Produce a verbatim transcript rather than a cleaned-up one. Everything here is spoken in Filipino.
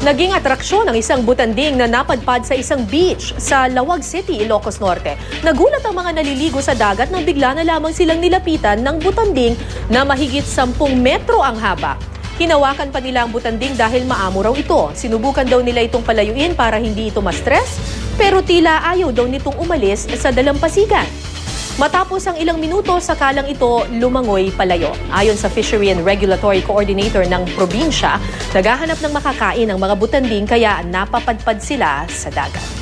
Naging atraksyon ang isang butanding na napadpad sa isang beach sa Lawag City, Ilocos Norte. Nagulat ang mga naliligo sa dagat nang bigla na lamang silang nilapitan ng butanding na mahigit sampung metro ang haba. Hinawakan pa nila ang butanding dahil maamo raw ito. Sinubukan daw nila itong palayuin para hindi ito ma-stress, pero tila ayaw daw nitong umalis sa dalampasigan. Matapos ang ilang minuto, sakalang ito lumangoy palayo. Ayon sa Fishery and Regulatory Coordinator ng probinsya, naghahanap ng makakain ang mga butanding kaya napapadpad sila sa dagat.